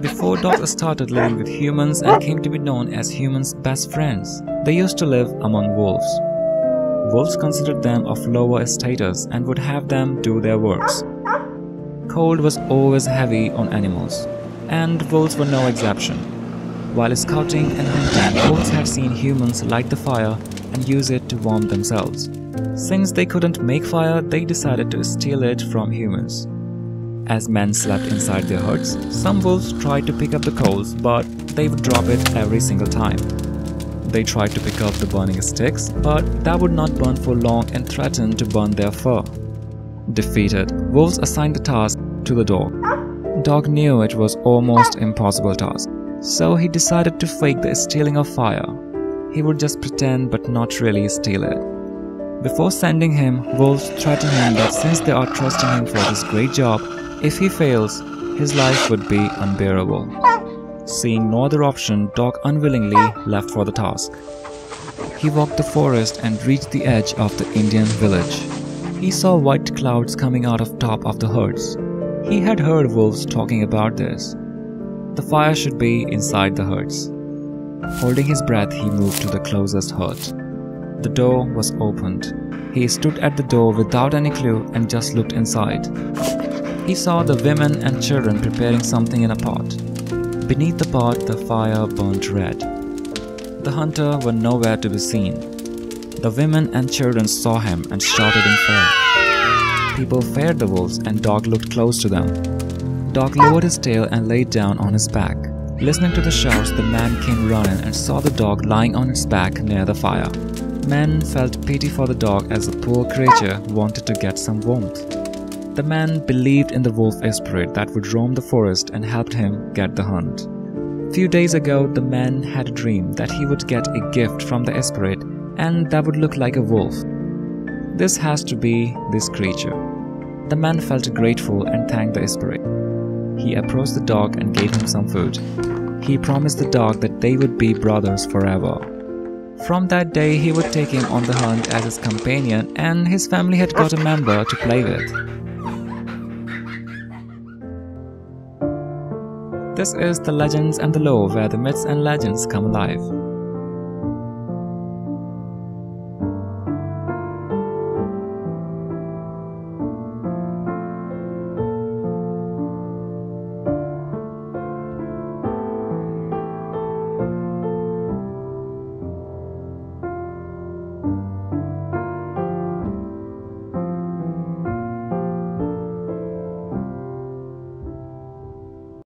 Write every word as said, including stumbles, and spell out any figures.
Before dogs started living with humans and came to be known as humans' best friends, they used to live among wolves. Wolves considered them of lower status and would have them do their works. Cold was always heavy on animals, and wolves were no exception. While scouting and hunting, wolves had seen humans light the fire and use it to warm themselves. Since they couldn't make fire, they decided to steal it from humans. As men slept inside their huts, some wolves tried to pick up the coals, but they would drop it every single time. They tried to pick up the burning sticks, but that would not burn for long and threatened to burn their fur. Defeated, wolves assigned the task to the dog. Dog knew it was almost impossible task, so he decided to fake the stealing of fire. He would just pretend but not really steal it. Before sending him, wolves threatened him that since they are trusting him for this great job, if he fails, his life would be unbearable. Seeing no other option, dog unwillingly left for the task. He walked the forest and reached the edge of the Indian village. He saw white clouds coming out of top of the huts. He had heard wolves talking about this. The fire should be inside the huts. Holding his breath, he moved to the closest hut. The door was opened. He stood at the door without any clue and just looked inside. He saw the women and children preparing something in a pot. Beneath the pot, the fire burned red. The hunter were nowhere to be seen. The women and children saw him and shouted in fear. People feared the wolves and dog looked close to them. Dog lowered his tail and laid down on his back. Listening to the shouts, the man came running and saw the dog lying on its back near the fire. Men felt pity for the dog as the poor creature wanted to get some warmth. The man believed in the wolf spirit that would roam the forest and helped him get the hunt. Few days ago, the man had a dream that he would get a gift from the spirit and that would look like a wolf. This has to be this creature. The man felt grateful and thanked the spirit. He approached the dog and gave him some food. He promised the dog that they would be brothers forever. From that day, he would take him on the hunt as his companion, and his family had got a member to play with. This is The Legends and the Lore, where the myths and legends come alive.